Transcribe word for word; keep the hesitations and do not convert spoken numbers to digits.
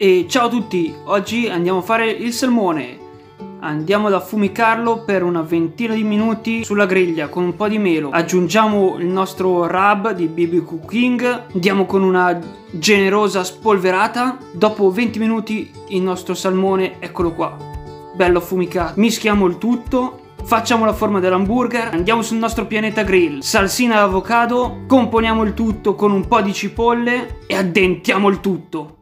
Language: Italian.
E ciao a tutti, oggi andiamo a fare il salmone. Andiamo ad affumicarlo per una ventina di minuti sulla griglia con un po' di melo. Aggiungiamo il nostro rub di B B Q King, diamo con una generosa spolverata. Dopo venti minuti il nostro salmone, eccolo qua, bello affumicato. Mischiamo il tutto, facciamo la forma dell'hamburger, andiamo sul nostro pianeta grill, salsina all'avocado, componiamo il tutto con un po' di cipolle e addentiamo il tutto.